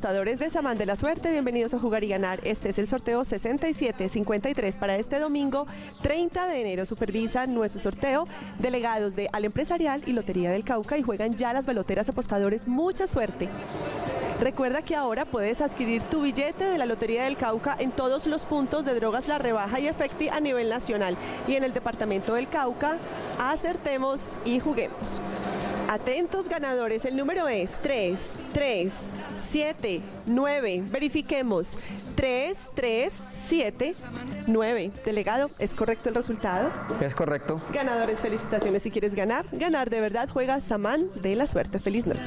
apostadores de Samán de la Suerte, bienvenidos a Jugar y Ganar. Este es el sorteo 6753 para este domingo 30 de enero. Supervisan nuestro sorteo delegados de Al Empresarial y Lotería del Cauca, y juegan ya las baloteras apostadores. Mucha suerte. Recuerda que ahora puedes adquirir tu billete de la Lotería del Cauca en todos los puntos de Drogas La Rebaja y Efecti a nivel nacional. Y en el departamento del Cauca, acertemos y juguemos. Atentos ganadores, el número es 3379. Verifiquemos. 3379. Delegado, ¿es correcto el resultado? Es correcto. Ganadores, felicitaciones. Si quieres ganar, ganar de verdad, juega Samán de la Suerte. Feliz noche.